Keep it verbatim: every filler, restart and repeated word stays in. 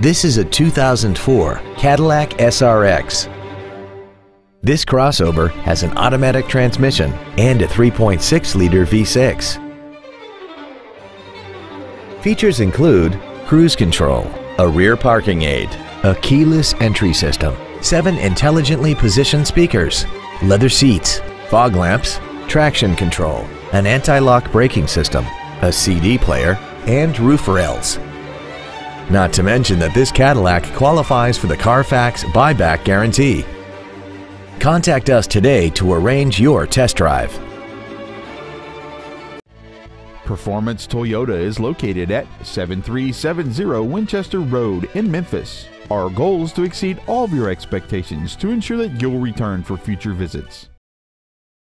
This is a two thousand four Cadillac S R X. This crossover has an automatic transmission and a three point six liter V six. Features include cruise control, a rear parking aid, a keyless entry system, seven intelligently positioned speakers, leather seats, fog lamps, traction control, an anti-lock braking system, a C D player, and roof rails. Not to mention that this Cadillac qualifies for the Carfax buyback guarantee. Contact us today to arrange your test drive. Performance Toyota is located at seven three seven zero Winchester Road in Memphis. Our goal is to exceed all of your expectations to ensure that you'll return for future visits.